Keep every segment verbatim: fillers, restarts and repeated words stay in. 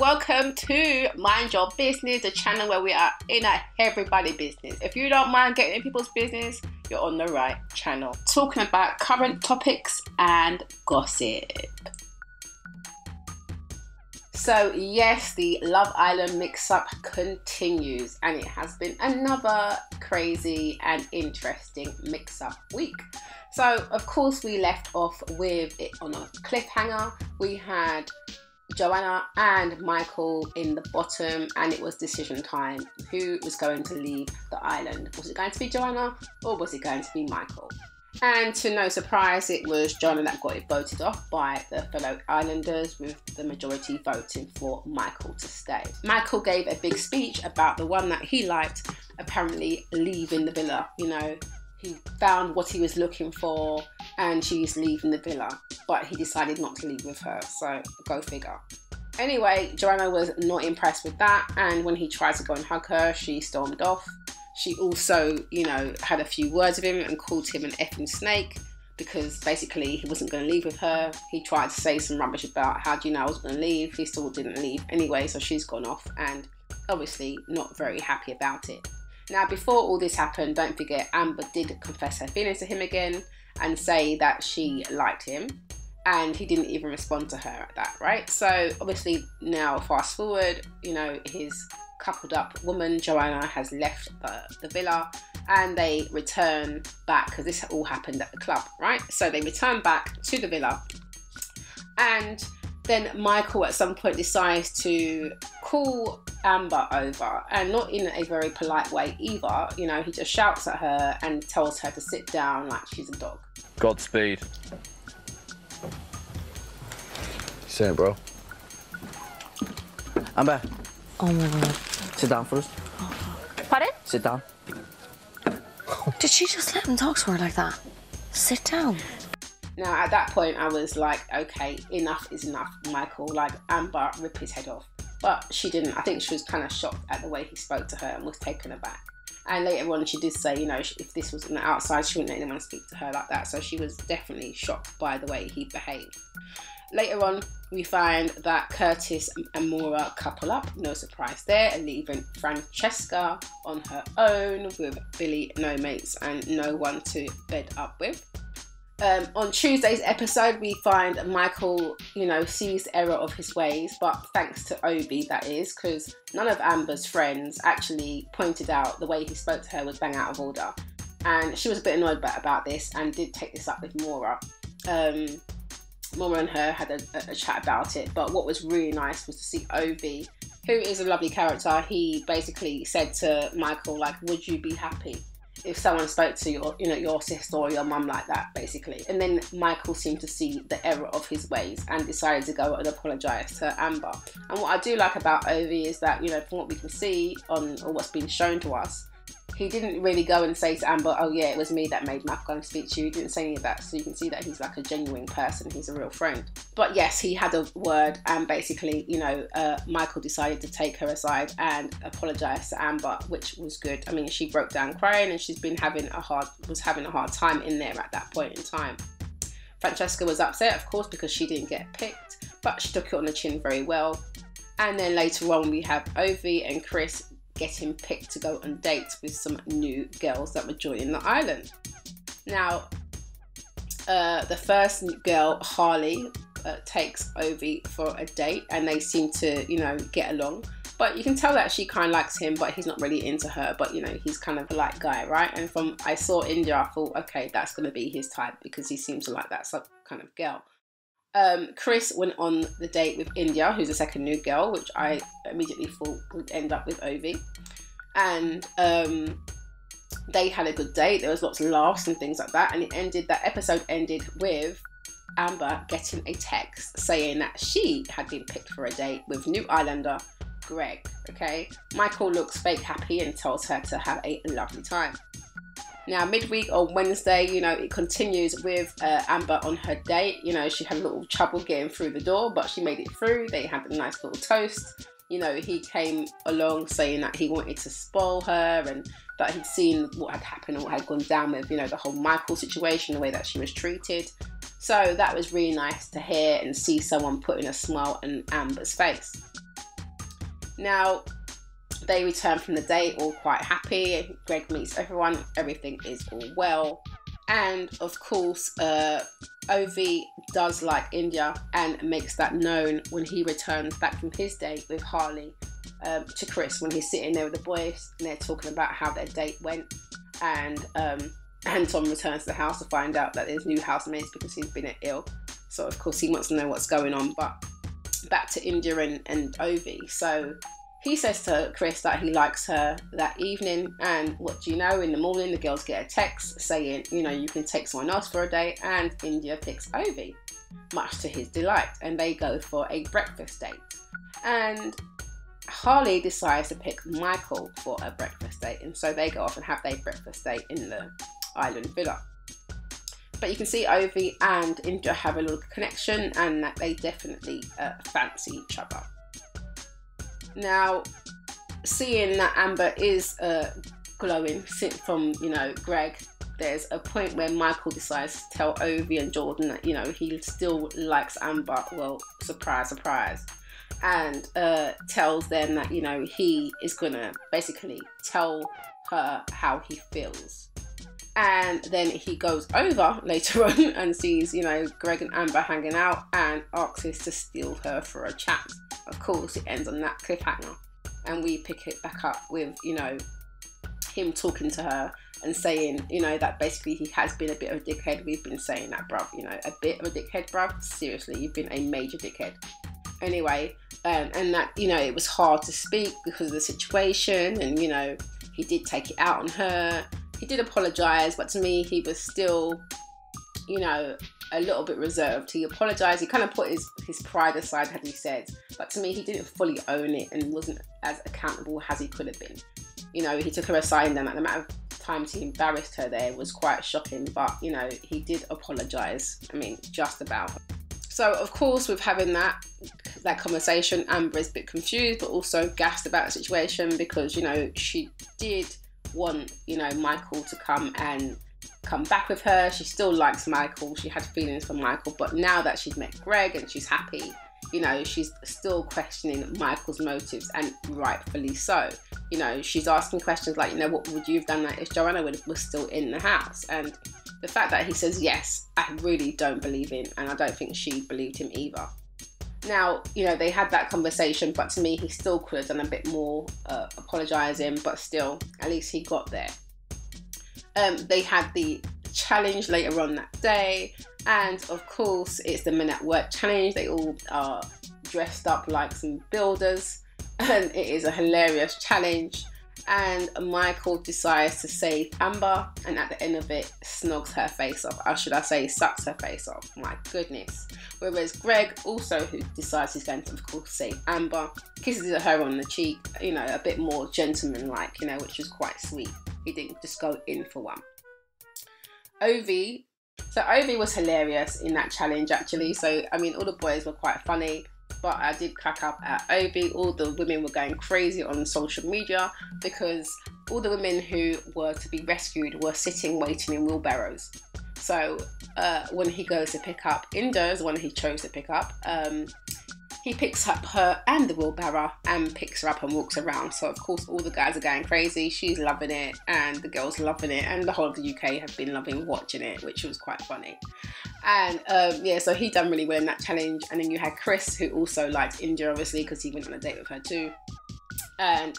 Welcome to Mind Your Business, the channel where we are in at everybody's business. If you don't mind getting in people's business, you're on the right channel. Talking about current topics and gossip. So yes, the Love Island mix-up continues, and it has been another crazy and interesting mix-up week. So of course we left off with it on a cliffhanger. We had Joanna and Michael in the bottom, and it was decision time. Who was going to leave the island? Was it going to be Joanna or was it going to be Michael? And to no surprise, it was Joanna that got it voted off by the fellow islanders, with the majority voting for Michael to stay. Michael gave a big speech about the one that he liked apparently leaving the villa. You know, he found what he was looking for and she's leaving the villa, but he decided not to leave with her, so go figure. Anyway, Joanna was not impressed with that, and when he tried to go and hug her, she stormed off. She also, you know, had a few words with him and called him an effing snake, because basically he wasn't going to leave with her. He tried to say some rubbish about, how do you know I was going to leave? He still didn't leave anyway, so she's gone off and obviously not very happy about it. Now, before all this happened, don't forget, Amber did confess her feelings to him again and say that she liked him, and he didn't even respond to her at that, right? So obviously now, fast forward, you know, his coupled up woman, Joanna, has left the, the villa, and they return back, because this all happened at the club, right? So they return back to the villa, and then Michael at some point decides to call Amber over, and not in a very polite way either. You know, he just shouts at her and tells her to sit down like she's a dog. Godspeed. Say it, bro. Amber. Oh my God. Sit down first. Pardon? Sit down. Did she just let him talk to her like that? Sit down. Now, at that point, I was like, okay, enough is enough, Michael. Like, Amber, rip his head off. But she didn't. I think she was kind of shocked at the way he spoke to her and was taken aback. And later on, she did say, you know, if this was on the outside, she wouldn't let anyone speak to her like that. So she was definitely shocked by the way he behaved. Later on, we find that Curtis and Maura couple up. No surprise there, leaving Francesca on her own with Billy, no mates and no one to bed up with. Um, on Tuesday's episode, we find Michael, you know, sees the error of his ways, but thanks to Ovie, that is, because none of Amber's friends actually pointed out the way he spoke to her was bang out of order. And she was a bit annoyed about this and did take this up with Maura. Um, Maura and her had a, a chat about it, but what was really nice was to see Ovie, who is a lovely character. He basically said to Michael, like, would you be happy if someone spoke to your, you know, your sister or your mum like that, basically. And then Michael seemed to see the error of his ways and decided to go and apologise to Amber. And what I do like about Ovie is that, you know, from what we can see on, or what's been shown to us, he didn't really go and say to Amber, oh yeah, it was me that made Matt go and speak to you. He didn't say any of that. So you can see that he's like a genuine person. He's a real friend. But yes, he had a word, and basically, you know, uh, Michael decided to take her aside and apologise to Amber, which was good. I mean, she broke down crying, and she's been having a hard, was having a hard time in there at that point in time. Francesca was upset, of course, because she didn't get picked, but she took it on the chin very well. And then later on, we have Ovie and Chris getting picked to go on dates with some new girls that were joining the island. Now, uh, the first girl, Harley, uh, takes Ovie for a date, and they seem to, you know, get along. But you can tell that she kind of likes him, but he's not really into her. But, you know, he's kind of a light guy, right? And from I saw India, I thought, okay, that's going to be his type, because he seems to like that kind of girl. Um, Chris went on the date with India, who's the second new girl, which I immediately thought would end up with Ovie, and um, they had a good date. There was lots of laughs and things like that, and it ended, that episode ended with Amber getting a text saying that she had been picked for a date with new islander Greg. Okay, Michael looks fake happy and tells her to have a lovely time. Now, midweek on Wednesday, you know, it continues with uh, Amber on her date. You know, she had a little trouble getting through the door, but she made it through. They had a nice little toast. You know, he came along saying that he wanted to spoil her and that he'd seen what had happened and what had gone down with, you know, the whole Michael situation, the way that she was treated. So that was really nice to hear and see someone putting a smile on Amber's face. Now, they return from the date all quite happy. Greg meets everyone, everything is all well. And of course, uh, Ovie does like India and makes that known when he returns back from his date with Harley um, to Chris, when he's sitting there with the boys and they're talking about how their date went. And um, Anton returns to the house to find out that there's new housemates because he's been ill. So of course he wants to know what's going on, but back to India and, and Ovie. So he says to Chris that he likes her that evening, and what do you know, in the morning the girls get a text saying, you know, you can take someone else for a day, and India picks Ovie, much to his delight, and they go for a breakfast date. And Harley decides to pick Michael for a breakfast date, and so they go off and have their breakfast date in the island villa. But you can see Ovie and India have a little connection, and that they definitely uh, fancy each other. Now, seeing that Amber is uh, glowing from, you know, Greg, there's a point where Michael decides to tell Ovie and Jordan that, you know, he still likes Amber. Well, surprise, surprise. And uh, tells them that, you know, he is going to basically tell her how he feels. And then he goes over later on and sees, you know, Greg and Amber hanging out, and asks us to steal her for a chat. Of course, it ends on that cliffhanger, and we pick it back up with, you know, him talking to her and saying, you know, that basically he has been a bit of a dickhead. We've been saying that, bruv, you know, a bit of a dickhead, bruv. Seriously, you've been a major dickhead. Anyway, um, and that, you know, it was hard to speak because of the situation, and, you know, he did take it out on her. He did apologise, but to me, he was still, you know, a little bit reserved. He apologised. He kind of put his, his pride aside, had he said. But to me, he didn't fully own it and wasn't as accountable as he could have been. You know, he took her aside, and the amount of times he embarrassed her there was quite shocking. But, you know, he did apologise. I mean, just about. So, of course, with having that that conversation, Amber is a bit confused, but also gassed about the situation because, you know, she did want, you know, Michael to come and come back with her. She still likes Michael, she had feelings for Michael, but now that she's met Greg and she's happy, you know, she's still questioning Michael's motives, and rightfully so. You know, she's asking questions like, you know, what would you have done that if Joanna was still in the house? And the fact that he says yes, I really don't believe in, and I don't think she believed him either. Now, you know, they had that conversation, but to me, he still could have done a bit more uh, apologising, but still, at least he got there. Um, they had the challenge later on that day, and of course, it's the Men at Work challenge. They all are dressed up like some builders, and it is a hilarious challenge. And Michael decides to save Amber, and at the end of it, snogs her face off, or should I say, sucks her face off. My goodness. Whereas Greg also, who decides he's going to, of course, save Amber, kisses her on the cheek, you know, a bit more gentleman-like, you know, which was quite sweet. He didn't just go in for one. Ovie, so Ovie was hilarious in that challenge, actually. So, I mean, all the boys were quite funny, but I did crack up at Ovie. All the women were going crazy on social media because all the women who were to be rescued were sitting waiting in wheelbarrows. So uh, when he goes to pick up India, the one he chose to pick up, um, he picks up her and the wheelbarrow and picks her up and walks around. So of course all the guys are going crazy, she's loving it, and the girls loving it, and the whole of the U K have been loving watching it, which was quite funny. And um, yeah, so he done really well in that challenge. And then you had Chris, who also liked India, obviously, because he went on a date with her too. And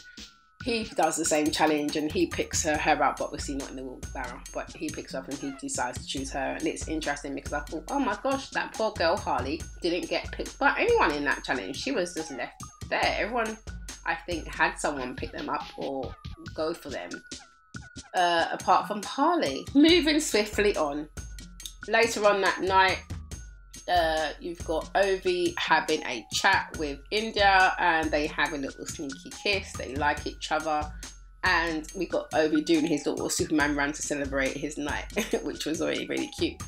he does the same challenge, and he picks her, her up, obviously not in the wheelbarrow, but he picks her up and he decides to choose her. And it's interesting because I thought, oh my gosh, that poor girl Harley didn't get picked by anyone in that challenge. She was just left there. Everyone, I think, had someone pick them up or go for them, uh, apart from Harley. Moving swiftly on. Later on that night, uh, you've got Ovie having a chat with India, and they have a little sneaky kiss. They like each other, and we got Ovie doing his little Superman run to celebrate his night, which was already really cute.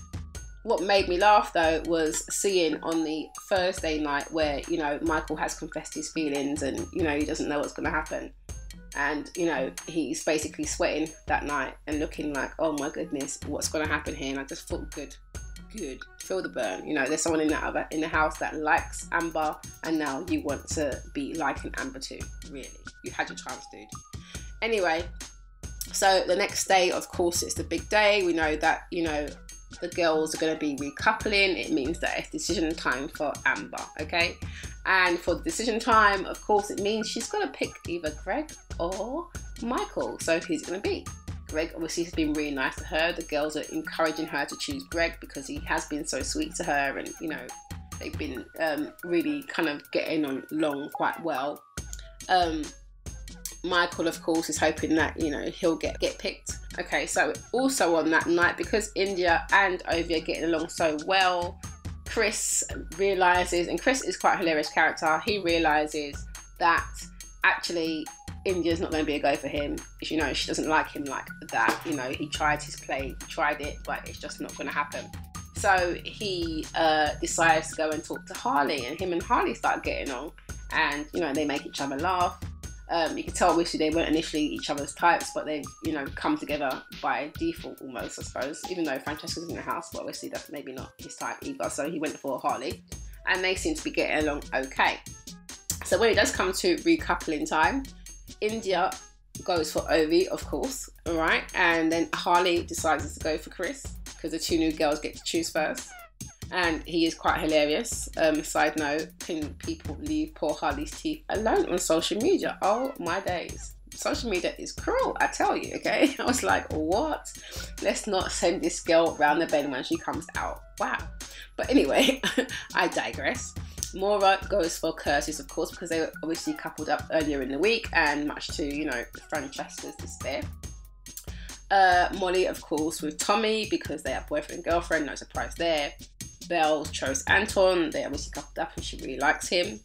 What made me laugh though was seeing on the Thursday night where, you know, Michael has confessed his feelings, and, you know, he doesn't know what's going to happen. And, you know, he's basically sweating that night and looking like, oh my goodness, what's going to happen here? And I just thought, good, good, feel the burn. You know, there's someone in the other in the house that likes Amber, and now you want to be liking Amber too. Really, you had your chance, dude. Anyway, so the next day, of course, it's the big day. We know that, you know, the girls are going to be recoupling. It means that it's decision time for Amber, okay? And for the decision time, of course, it means she's got to pick either Greg or Michael. So who's it going to be? Greg obviously has been really nice to her. The girls are encouraging her to choose Greg because he has been so sweet to her, and, you know, they've been um, really kind of getting on along quite well. Um, Michael, of course, is hoping that, you know, he'll get, get picked. Okay, so also on that night, because India and Ovie are getting along so well, Chris realises, and Chris is quite a hilarious character, he realises that actually India's not going to be a go for him. You know, she doesn't like him like that. You know, he tried his play, he tried it, but it's just not going to happen. So he uh, decides to go and talk to Harley, and him and Harley start getting on, and, you know, they make each other laugh. Um, you can tell obviously they weren't initially each other's types, but they've, you know, come together by default almost, I suppose. Even though Francesca's in the house, but obviously that's maybe not his type either, so he went for Harley, and they seem to be getting along okay. So when it does come to recoupling time, India goes for Ovie, of course, alright, and then Harley decides to go for Chris, because the two new girls get to choose first. And he is quite hilarious. Um, side note, can people leave poor Harley's teeth alone on social media? Oh my days. Social media is cruel, I tell you, okay? I was like, what? Let's not send this girl round the bend when she comes out. Wow. But anyway, I digress. Maura goes for Curtis, of course, because they were obviously coupled up earlier in the week, and much to, you know, Francesca's despair. Uh, Molly, of course, with Tommy, because they are boyfriend and girlfriend, no surprise there. Belle chose Anton, they obviously coupled up and she really likes him.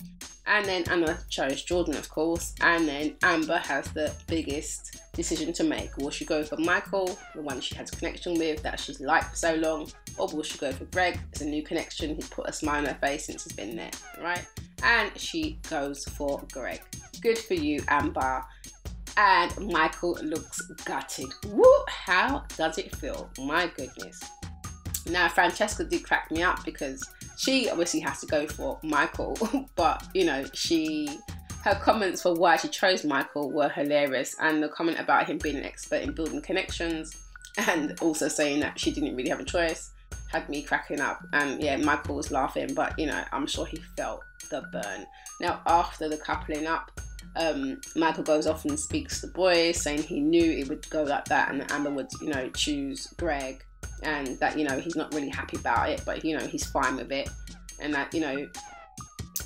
And then Anna chose Jordan, of course. And then Amber has the biggest decision to make. Will she go for Michael, the one she has a connection with that she's liked for so long, or will she go for Greg? It's a new connection, he's put a smile on her face since he's been there, right? And she goes for Greg. Good for you, Amber. And Michael looks gutted. Woo! How does it feel? My goodness. Now, Francesca did crack me up because she obviously has to go for Michael, but, you know, she, her comments for why she chose Michael were hilarious, and the comment about him being an expert in building connections and also saying that she didn't really have a choice had me cracking up. And yeah, Michael was laughing, but, you know, I'm sure he felt the burn. Now, after the coupling up, um, Michael goes off and speaks to the boys, saying he knew it would go like that and that Amber would, you know, choose Greg, and that, you know, he's not really happy about it, but, you know, he's fine with it, and that, you know,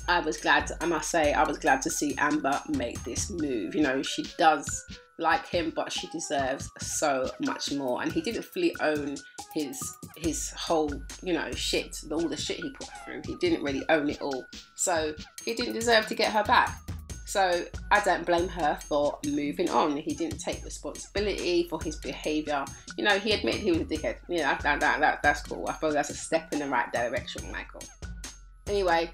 I was glad to, I must say I was glad to see Amber make this move. You know, she does like him, but she deserves so much more, and he didn't fully own his his whole, you know, shit, all the shit he put through. He didn't really own it all, so he didn't deserve to get her back. So I don't blame her for moving on. He didn't take responsibility for his behaviour. You know, he admitted he was a dickhead. You know, that, that, that, that's cool. I feel that's a step in the right direction, Michael. Anyway,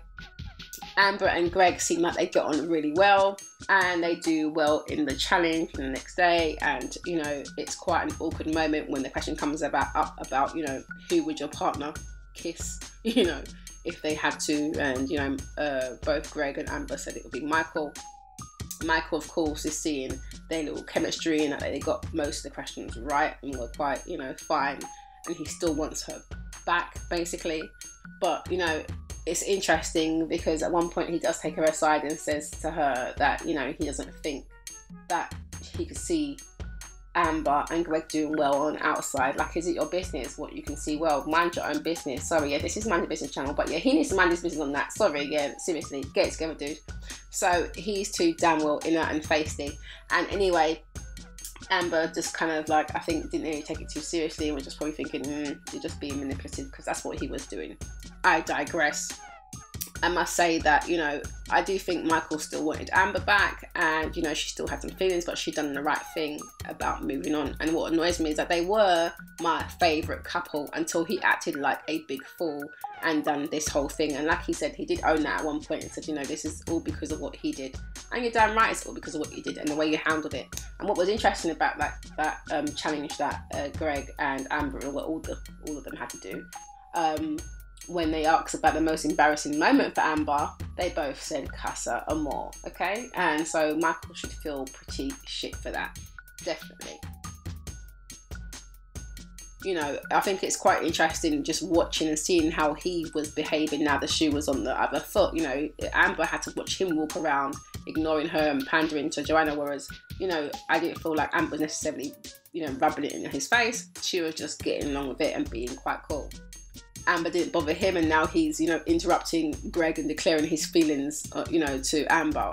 Amber and Greg seem like they get on really well, and they do well in the challenge for the next day. And, you know, it's quite an awkward moment when the question comes about up about, you know, who would your partner kiss, you know, if they had to. And, you know, uh, both Greg and Amber said it would be Michael. Michael, of course, is seeing their little chemistry and that they got most of the questions right and were quite, you know, fine, and he still wants her back, basically. But, you know, it's interesting because at one point he does take her aside and says to her that, you know, he doesn't think that he could see Amber and Greg doing well on outside. Like, is it your business what you can see? Well, mind your own business. Sorry, yeah, this is Mind Your Business channel, but yeah, he needs to mind his business on that. Sorry, yeah, seriously, get it together, dude. So he's too damn well inner and feisty. And anyway, Amber just kind of like, I think, didn't really take it too seriously and was just probably thinking, mm, you're just being manipulative, because that's what he was doing. I digress. I must say that, you know, I do think Michael still wanted Amber back, and, you know, she still had some feelings, but she'd done the right thing about moving on. And what annoys me is that they were my favourite couple until he acted like a big fool and done this whole thing. And like he said, he did own that at one point and said, you know, this is all because of what he did. And you're damn right, it's all because of what you did and the way you handled it. And what was interesting about that, that um, challenge that uh, Greg and Amber, well, all, the, all of them had to do, um, when they asked about the most embarrassing moment for Amber, they both said Casa Amor, okay? And so Michael should feel pretty shit for that, definitely. You know, I think it's quite interesting just watching and seeing how he was behaving now the shoe was on the other foot. You know, Amber had to watch him walk around ignoring her and pandering to Joanna, whereas, you know, I didn't feel like Amber necessarily, you know, rubbing it in his face. She was just getting along with it and being quite cool. Amber didn't bother him, and now he's, you know, interrupting Greg and declaring his feelings, uh, you know, to Amber.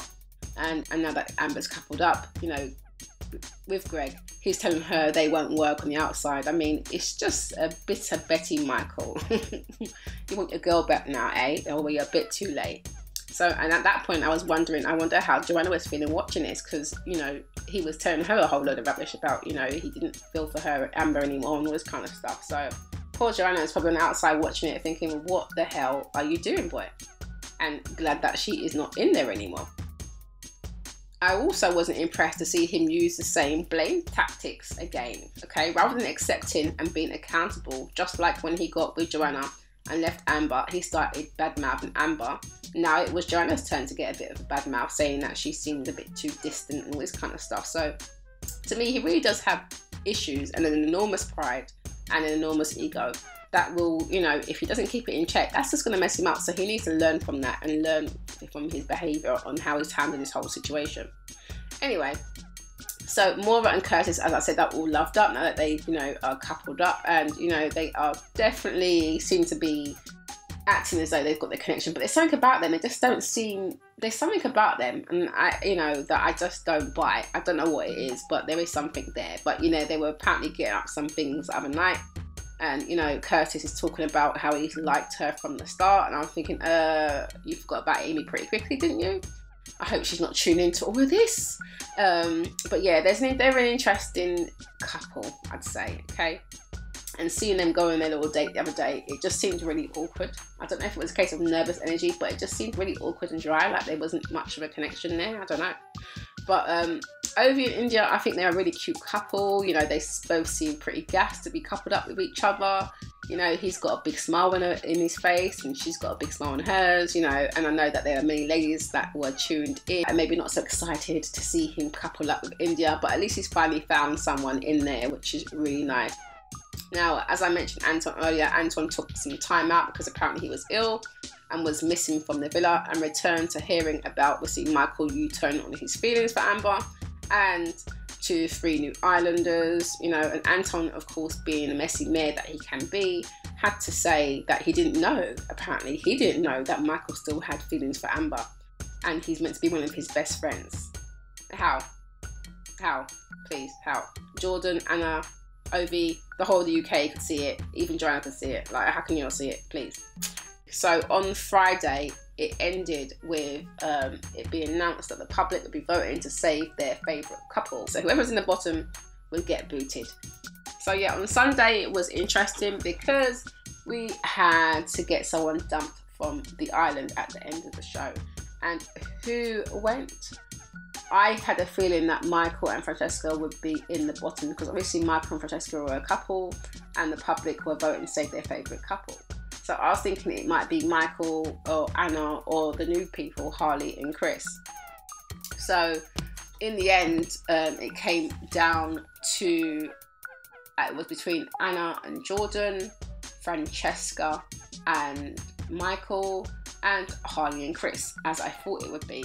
And, and now that Amber's coupled up, you know, with Greg, he's telling her they won't work on the outside. I mean, it's just a bitter Betty, Michael. You want your girl back now, eh? Or were you a bit too late? So, and at that point, I was wondering, I wonder how Joanna was feeling watching this, because, you know, he was telling her a whole load of rubbish about, you know, he didn't feel for her, Amber, anymore, and all this kind of stuff. So, poor Joanna is probably on the outside watching it, thinking, what the hell are you doing, boy? And glad that she is not in there anymore. I also wasn't impressed to see him use the same blame tactics again, okay? Rather than accepting and being accountable, just like when he got with Joanna and left Amber, he started badmouthing Amber. Now it was Joanna's turn to get a bit of a bad mouth, saying that she seemed a bit too distant and all this kind of stuff. So to me, he really does have issues and an enormous pride and an enormous ego that will, you know, if he doesn't keep it in check, that's just going to mess him up. So he needs to learn from that and learn from his behaviour on how he's handling this whole situation. Anyway, so Maura and Curtis, as I said, they're all loved up now that they, you know, are coupled up, and, you know, they are definitely seem to be acting as though they've got the connection, but there's something about them. They just don't seem, there's something about them, and I, you know, that I just don't buy. I don't know what it is, but there is something there. But, you know, they were apparently getting up some things the other night. And, you know, Curtis is talking about how he liked her from the start. And I'm thinking, uh, you forgot about Amy pretty quickly, didn't you? I hope she's not tuned into all of this. Um, but yeah, there's an, they're an interesting couple, I'd say, okay? And seeing them go on their little date the other day, it just seemed really awkward. I don't know if it was a case of nervous energy, but it just seemed really awkward and dry, like there wasn't much of a connection there, I don't know. But um, Ovie and India, I think they're a really cute couple. You know, they both seem pretty gassed to be coupled up with each other. You know, he's got a big smile in, her, in his face, and she's got a big smile on hers, you know. And I know that there are many ladies that were tuned in and maybe not so excited to see him couple up with India, but at least he's finally found someone in there, which is really nice. Now, as I mentioned Anton earlier, Anton took some time out because apparently he was ill and was missing from the villa, and returned to hearing about, we see Michael U-turn on his feelings for Amber and to three new islanders, you know, and Anton, of course, being the messy mayor that he can be, had to say that he didn't know, apparently, he didn't know that Michael still had feelings for Amber, and he's meant to be one of his best friends. How? How? Please, how? Jordan, Anna, Ovie, the whole of the U K could see it, even Joanna could see it. Like, how can you not see it, please? So on Friday, it ended with um, it being announced that the public would be voting to save their favourite couple. So whoever's in the bottom would get booted. So yeah, on Sunday it was interesting because we had to get someone dumped from the island at the end of the show. And who went? I had a feeling that Michael and Francesca would be in the bottom, because obviously Michael and Francesca were a couple and the public were voting to save their favourite couple. So I was thinking it might be Michael or Anna or the new people, Harley and Chris. So in the end, um, it came down to, it was between Anna and Jordan, Francesca and Michael, and Harley and Chris, as I thought it would be.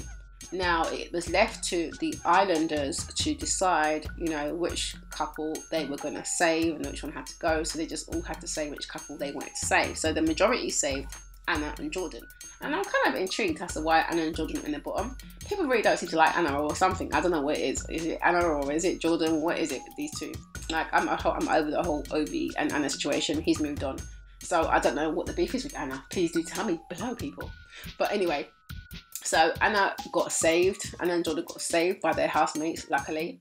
Now it was left to the islanders to decide, you know, which couple they were going to save and which one had to go. So they just all had to say which couple they wanted to save. So the majority saved Anna and Jordan. And I'm kind of intrigued as to why Anna and Jordan are in the bottom. People really don't seem to like Anna or something. I don't know what it is. Is it Anna or is it Jordan? What is it with these two? Like, I'm, a whole, I'm over the whole Ovie and Anna situation. He's moved on. So I don't know what the beef is with Anna. Please do tell me below, people. But anyway. So Anna got saved, Anna and Jordan got saved by their housemates, luckily.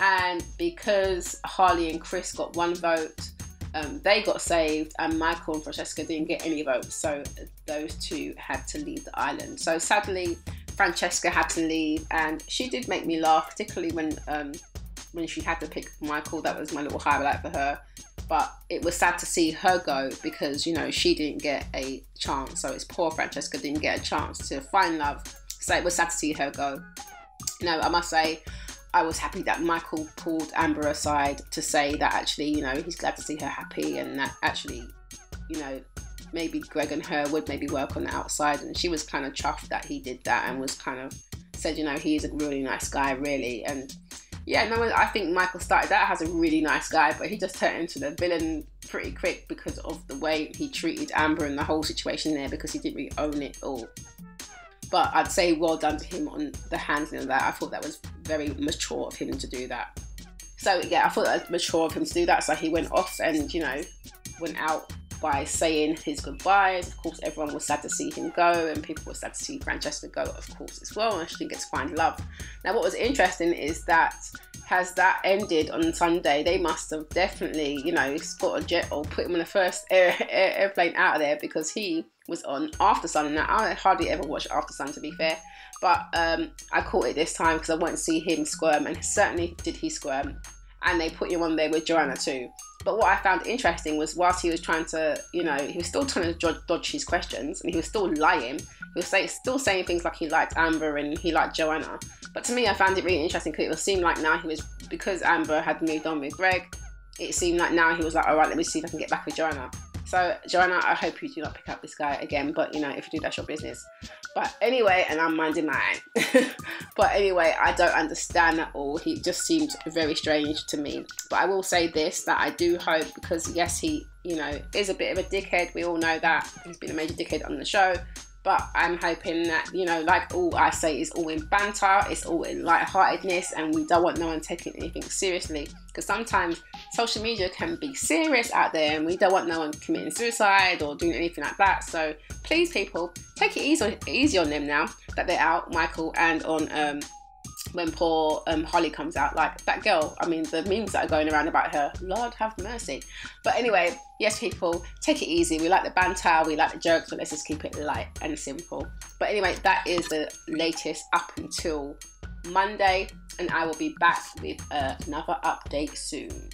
And because Harley and Chris got one vote, um, they got saved, and Michael and Francesca didn't get any votes. So those two had to leave the island. So sadly, Francesca had to leave, and she did make me laugh, particularly when um, when she had to pick Michael. That was my little highlight for her. but it was sad to see her go because, you know, she didn't get a chance. So it's poor Francesca didn't get a chance to find love. So it was sad to see her go. You know, I must say, I was happy that Michael pulled Amber aside to say that actually, you know, he's glad to see her happy and that actually, you know, maybe Greg and her would maybe work on the outside. And she was kind of chuffed that he did that and was kind of said, you know, he's a really nice guy, really. And yeah, no, I think Michael started out as a really nice guy, but he just turned into the villain pretty quick because of the way he treated Amber and the whole situation there, because he didn't really own it all. But I'd say well done to him on the handling of that. I thought that was very mature of him to do that. So yeah, I thought that was mature of him to do that. So he went off and, you know, went out by saying his goodbyes. Of course, everyone was sad to see him go, and people were sad to see Francesca go, of course, as well, and she didn't get to find love. Now, what was interesting is that has that ended on Sunday, they must have definitely, you know, got a jet or put him on the first air, air, airplane out of there, because he was on After Sun. Now, I hardly ever watch After Sun, to be fair, but um, I caught it this time because I wanted to see him squirm, and certainly did he squirm. And they put him on there with Joanna too. But what I found interesting was whilst he was trying to, you know, he was still trying to dodge his questions and he was still lying. He was say, still saying things like he liked Amber and he liked Joanna. But to me, I found it really interesting because it would seem like now he was, because Amber had moved on with Greg, it seemed like now he was like, all right, let me see if I can get back with Joanna. So Joanna, I hope you do not pick up this guy again, but you know, if you do, that's your business. But anyway, and I'm minding mine. But anyway, I don't understand at all. He just seemed very strange to me. But I will say this, that I do hope, because yes, he, you know, is a bit of a dickhead. We all know that. He's been a major dickhead on the show. But I'm hoping that, you know, like all I say, it's all in banter, it's all in lightheartedness, and we don't want no one taking anything seriously. Because sometimes social media can be serious out there, and we don't want no one committing suicide or doing anything like that. So please, people, take it easy, easy on them now that they're out, Michael, and on um, when poor um, Harley comes out. Like, that girl, I mean, the memes that are going around about her, Lord have mercy. But anyway, yes, people, take it easy. We like the banter, we like the jokes, but let's just keep it light and simple. But anyway, that is the latest up until Monday, and I will be back with uh, another update soon.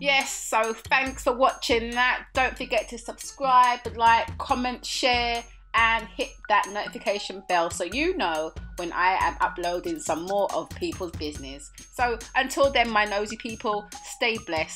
Yes, so thanks for watching that. Don't forget to subscribe, like, comment, share, and hit that notification bell so you know when I am uploading some more of people's business. So until then, my nosy people, stay blessed.